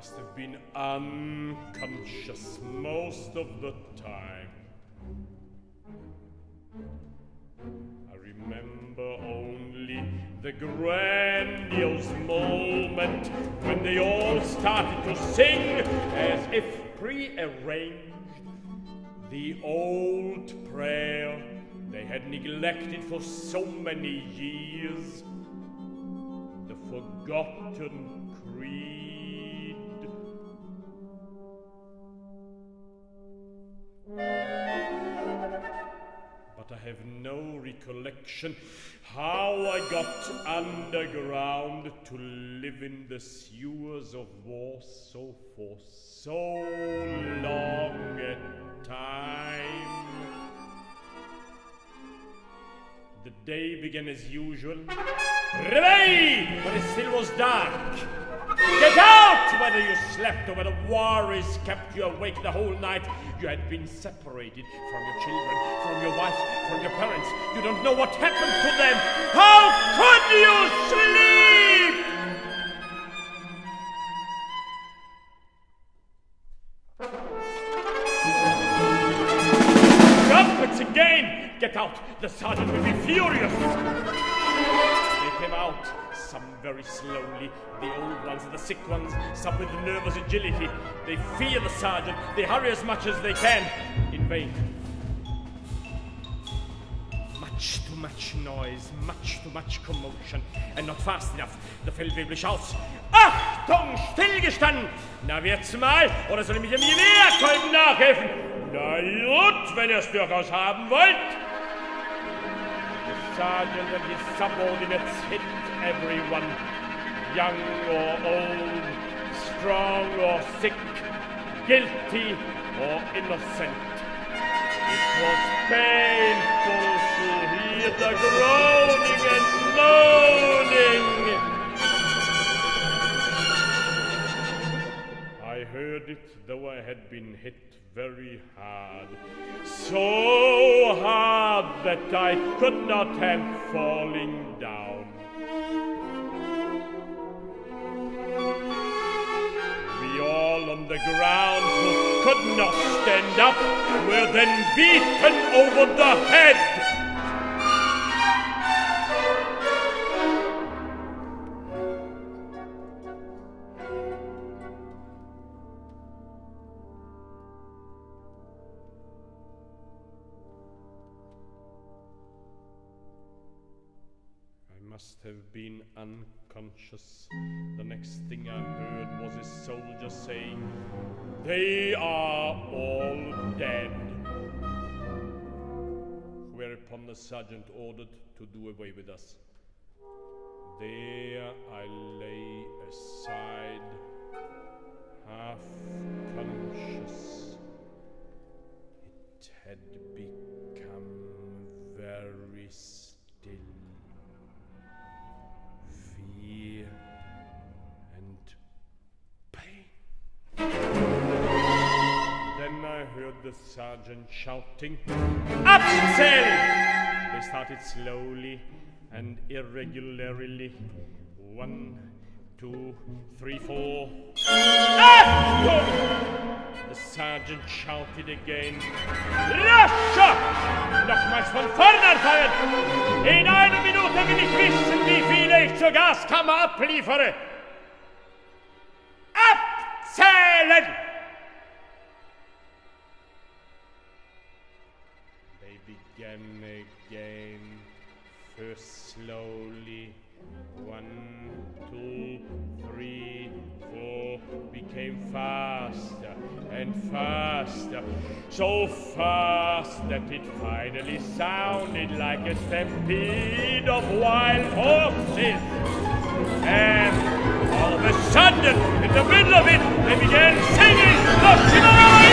must have been unconscious most of the time. I remember only the grandiose moment when they all started to sing as if prearranged the old prayer they had neglected for so many years, the forgotten creed. But I have no recollection how I got underground to live in the sewers of Warsaw for so long a time. The day began as usual. Reveille! But it still was dark. Get out! Whether you slept or whether worries kept you awake the whole night, you had been separated from your children, from your wife, from your parents. You don't know what happened to them. How could you sleep? Trumpets again! Get out! The sergeant will be furious! They came out, some very slowly, the old ones, the sick ones, some with nervous agility. They fear the sergeant, they hurry as much as they can. In vain. Much too much noise, much too much commotion, and not fast enough. The Feldwebel shouts, Achtung, stillgestanden! Na, wie jetzt mal, oder soll ich mich im Gewehrkolben nachhelfen? Na gut, wenn ihr es durchaus haben wollt. The sergeant and his subordinates hit everyone, young or old, strong or sick, guilty or innocent. It was painful to hear the groaning and moaning. I heard it, though I had been hit very hard, so hard that I could not help falling down. We all on the ground who could not stand up were then beaten over the head. Must have been unconscious. The next thing I heard was a soldier saying, "They are all dead." Whereupon the sergeant ordered to do away with us. There I lay aside, half conscious. It had become very still. I heard the sergeant shouting, Abzählen! They started slowly and irregularly. 1, 2, 3, 4. Achtung! The sergeant shouted again. Rascher! Nochmals von vorne anfangen! In einer Minute will ich wissen, wie viele ich zur Gaskammer abliefere. Abzählen! Again, first slowly, 1, 2, 3, 4, became faster and faster, so fast that it finally sounded like a stampede of wild horses. And all of a sudden, in the middle of it, they began singing the